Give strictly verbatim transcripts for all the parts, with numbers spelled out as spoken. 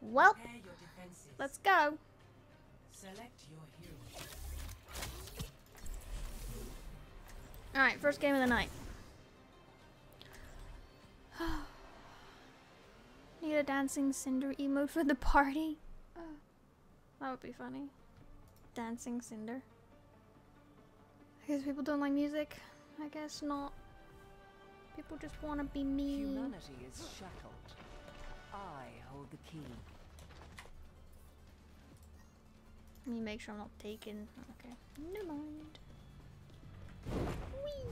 Well, let's go. Select your hero. Alright, first game of the night. Need a dancing cinder emote for the party? Uh, that would be funny. Dancing cinder. I guess people don't like music. I guess not. People just want to be mean. Humanity is shackled. I hold the key. Let me make sure I'm not taken. Okay. Never mind. Whee!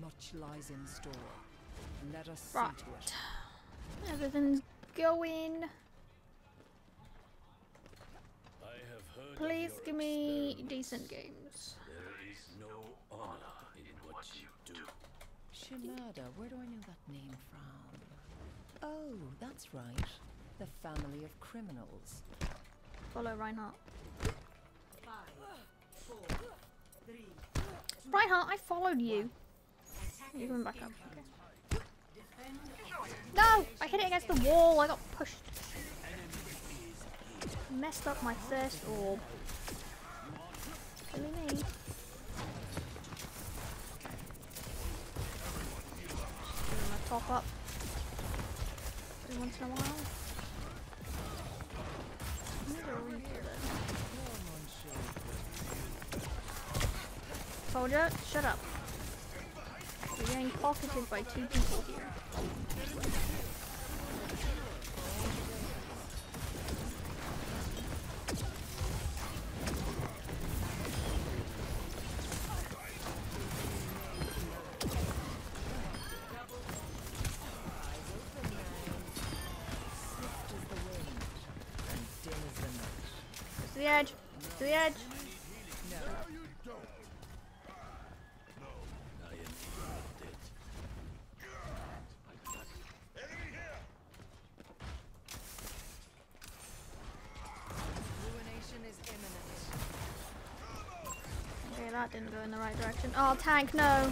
Much lies in store. Let us see right. to it. Everything's going. I have heard Please give me decent games. There is no honor in what you do. Shimada, where do I know that name from? Oh, that's right. The family of criminals. Follow Reinhardt. Five, four, three, two, Reinhardt, I followed you. You're going back up. Okay. No! I hit it against the wall. I got pushed. I messed up my first orb. Silly me. Just top up. Once in a while. Soldier, shut up. We're getting pocketed by two people here. To the edge, to the edge. No, you don't. No, I am not dead. Ruination is imminent. Okay, that didn't go in the right direction. Oh, tank, no.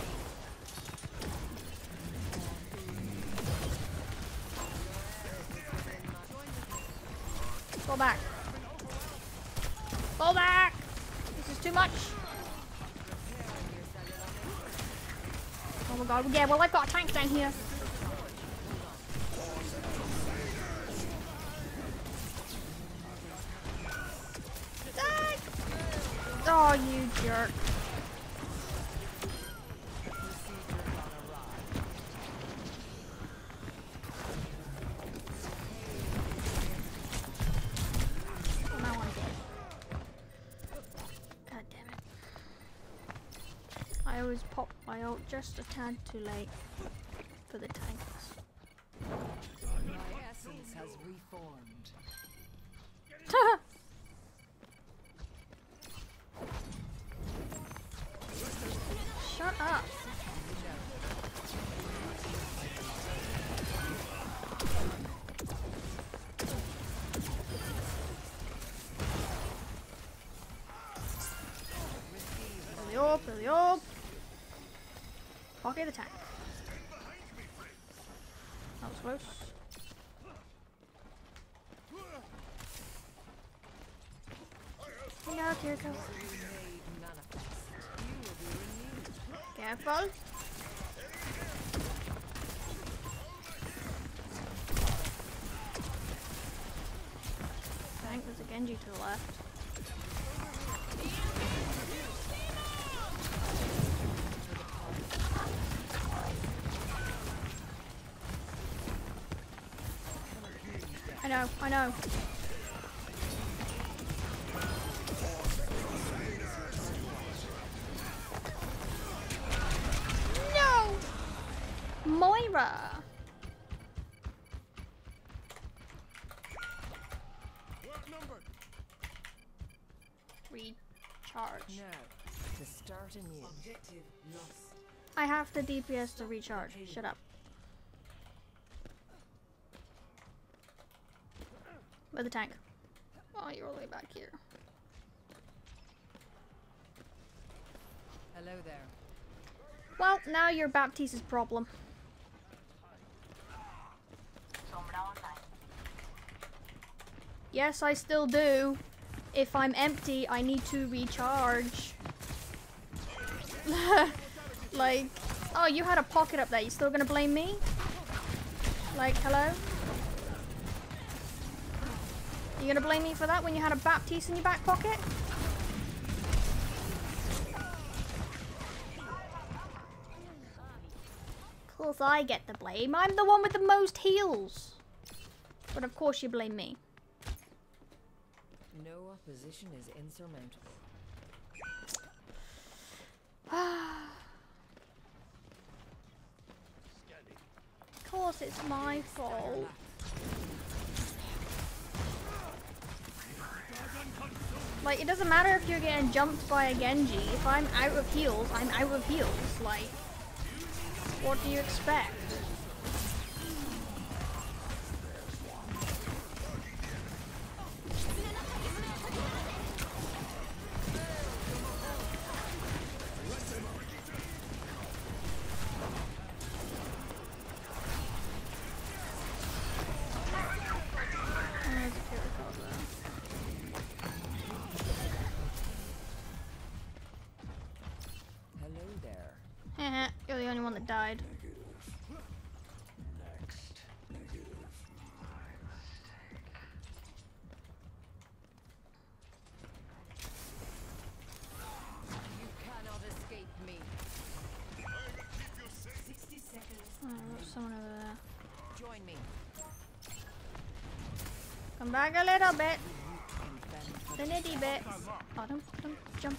Go back. Fall back! This is too much. Oh my god, yeah, well I've got a tank down here. Tank! Oh, you jerk. My ult just a tad too late for the tanks. My essence has reformed. Shut up. Pull the orb, pull the orb. Pocket the tank. That was close. Look out, here it goes. Careful. I think there's a Genji to the left. I know, I know. No! Moira! Recharge. No, to start anew. Objective lost. I have the D P S to recharge. Shut up. Where's the tank? Oh, you're all the way back here. Hello there. Well, now you're Baptiste's problem. Yes, I still do. If I'm empty, I need to recharge. Like, oh, you had a pocket up there. You still gonna blame me? Like, hello? You gonna blame me for that when you had a Baptiste in your back pocket? Of course I get the blame. I'm the one with the most heals. But of course you blame me. No opposition is insurmountable. Of course it's my fault. Like, it doesn't matter if you're getting jumped by a Genji. If I'm out of heals, I'm out of heals. Like, what do you expect? You're the only one that died. Negative. Next. Negative. You cannot escape me. sixty seconds. Oh, there's someone over there. Join me. Come back a little bit. The nitty bit. Oh, don't, don't jump.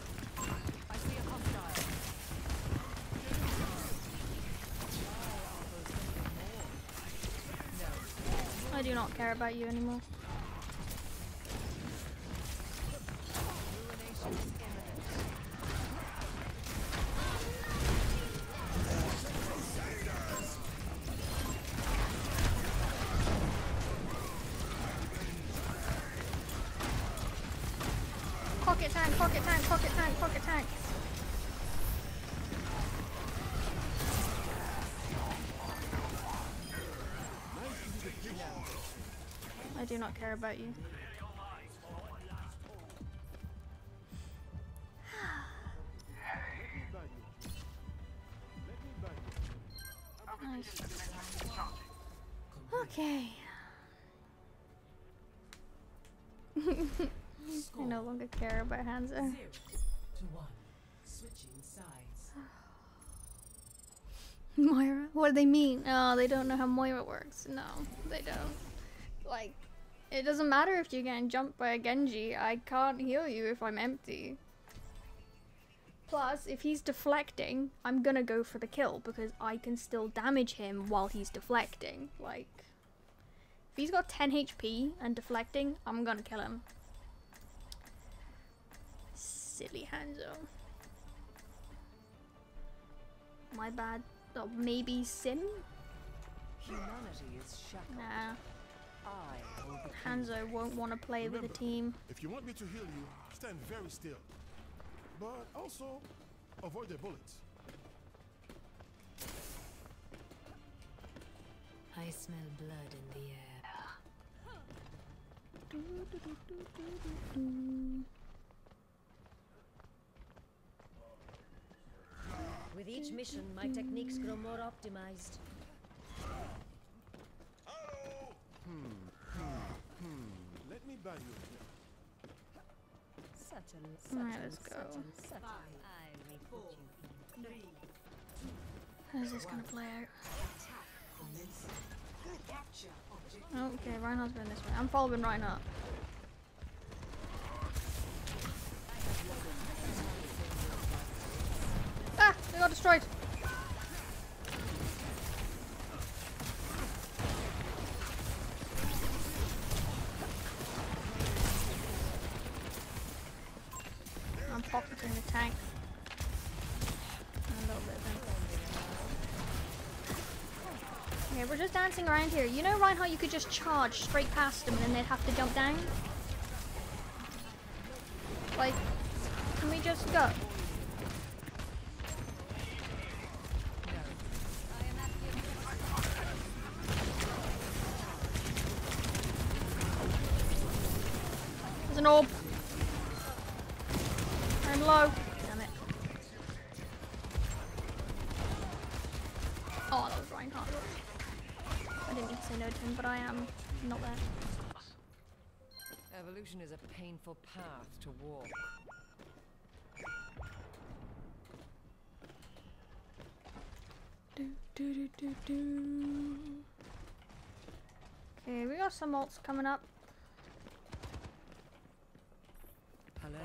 I do not care about you anymore. Pocket tank, pocket tank, pocket tank, pocket tank. I do not care about you. Okay. I no longer care about Hanzo. Moira? What do they mean? Oh, they don't know how Moira works. No, they don't. Like, it doesn't matter if you're getting jumped by a Genji. I can't heal you if I'm empty. Plus, if he's deflecting, I'm gonna go for the kill because I can still damage him while he's deflecting. Like, if he's got ten H P and deflecting, I'm gonna kill him. Silly Hanzo. My bad. Or maybe Sin? Humanity is shackled. Nah. Hanzo won't want to play Remember, with a team. If you want me to heal you, stand very still. But also, avoid the bullets. I smell blood in the air. do, do, do, do, do, do, do. With each mission, my techniques grow more optimized. Hmm, hmm, hmm. Let me buy you. Such an, such All right, let's go. Such an, such an. How's this gonna play out? Okay, Reinhardt's been this way. I'm following Reinhardt. Ah! They got destroyed! Pocketing the tank. A little bit then. Okay, we're just dancing around here. You know, Reinhardt, you could just charge straight past them and then they'd have to jump down? Like, can we just go? an orb. I'm low. Damn it. Oh, that was Reinhardt. I didn't mean to say no to him, but I am not there. Evolution is a painful path to walk. Do, do, do, do, do. Okay, we got some alts coming up. Hello.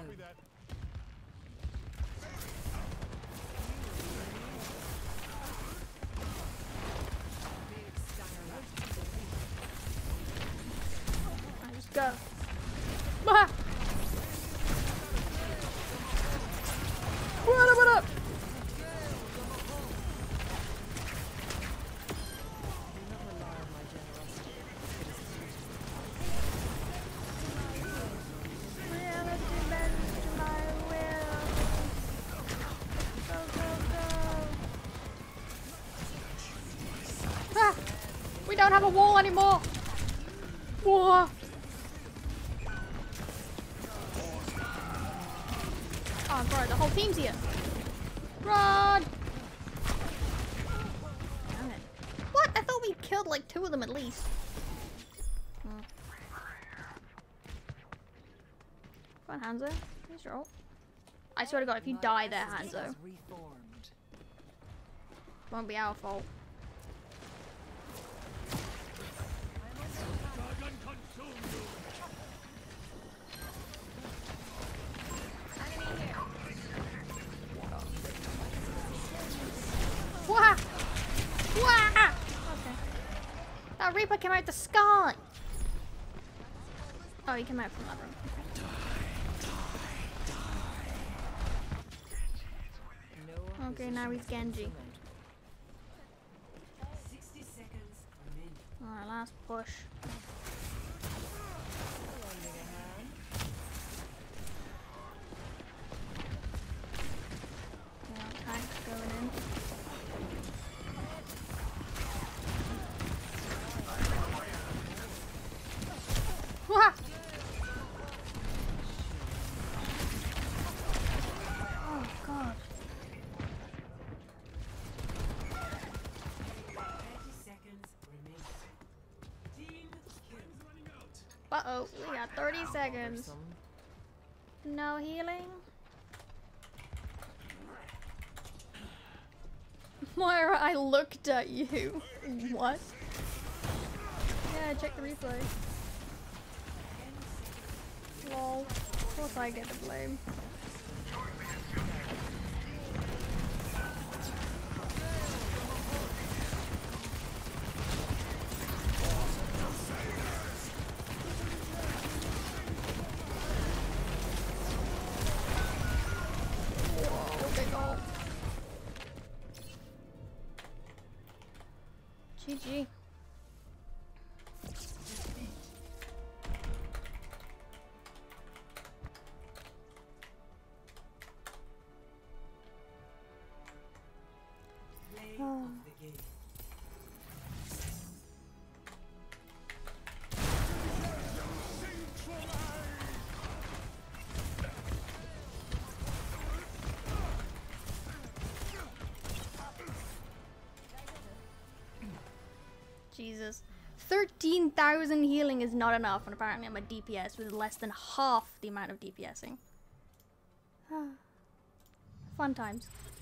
I just go. Ah! What up, what up? I don't have a wall anymore. Whoa. Oh, bro, the whole team's here. Run! Damn it. What? I thought we killed like two of them at least. Mm. Come on, Hanzo. Here's your ult. I swear to God, if you die there, Hanzo, it won't be our fault. That Reaper came out the sky! Oh, he came out from that room. Okay. Die, die, die. Okay, now he's Genji. Alright, last push. Uh-oh, we got thirty seconds. No healing. Moira, I looked at you. What? Yeah, check the replay. Lol. Of course I get the blame. G G. Oh. Jesus. thirteen thousand healing is not enough, and apparently I'm a D P S with less than half the amount of DPSing. Fun times.